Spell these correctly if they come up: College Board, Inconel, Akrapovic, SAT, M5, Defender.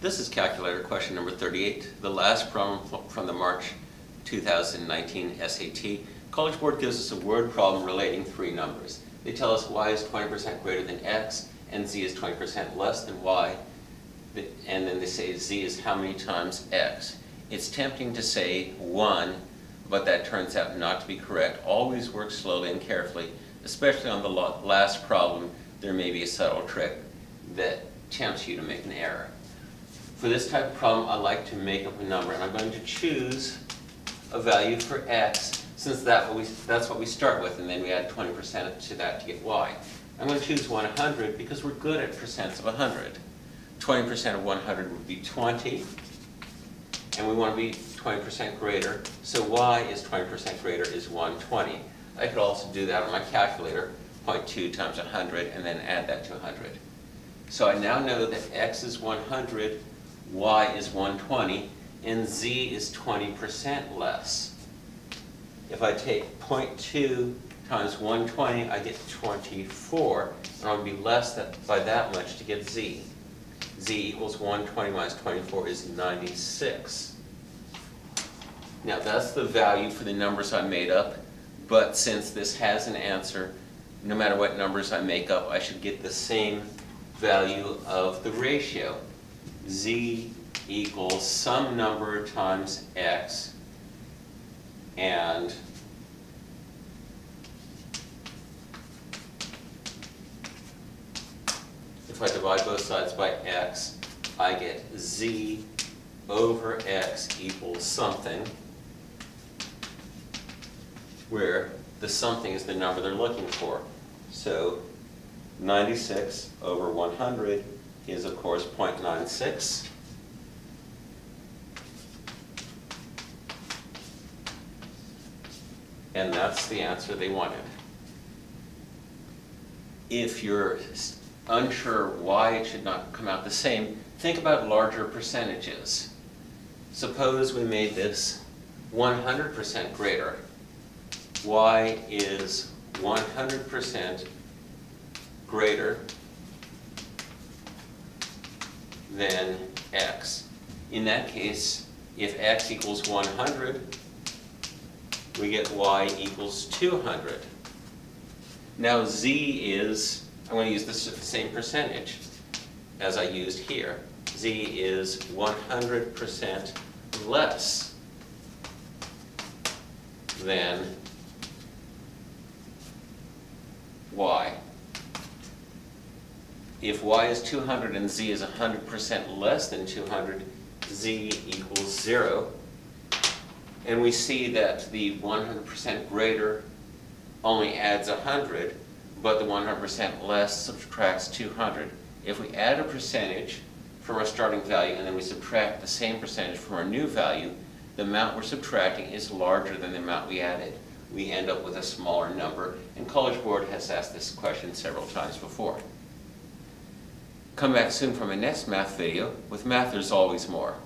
This is calculator question number 38, the last problem from the March 2019 SAT. College Board gives us a word problem relating three numbers. They tell us y is 20% greater than x, and z is 20% less than y, and then they say z is how many times x. It's tempting to say 1, but that turns out not to be correct. Always work slowly and carefully, especially on the last problem. There may be a subtle trick that tempts you to make an error. For this type of problem, I like to make up a number, and I'm going to choose a value for x, since that's what we start with, and then we add 20% to that to get y. I'm going to choose 100 because we're good at percents of 100. 20% of 100 would be 20, and we want to be 20% greater, so y is 20% greater is 120. I could also do that on my calculator, 0.2 times 100, and then add that to 100. So I now know that x is 100, y is 120, and z is 20% less. If I take 0.2 times 120, I get 24, and I'll be less by that much to get z. z equals 120 minus 24 is 96. Now that's the value for the numbers I made up, but since this has an answer, no matter what numbers I make up, I should get the same value of the ratio. Z equals some number times x, and if I divide both sides by x, I get z over x equals something, where the something is the number they're looking for. So 96 over 100 is, of course, 0.96. And that's the answer they wanted. If you're unsure why it should not come out the same, think about larger percentages. Suppose we made this 100% greater. Y is 100% greater than x. In that case, if x equals 100, we get y equals 200. Now z is, I'm going to use the same percentage as I used here. Z is 100% less than y. If y is 200 and z is 100% less than 200, z equals 0. And we see that the 100% greater only adds 100, but the 100% less subtracts 200. If we add a percentage from our starting value and then we subtract the same percentage from our new value, the amount we're subtracting is larger than the amount we added. We end up with a smaller number, and College Board has asked this question several times before. Come back soon for my next math video. With math, there's always more.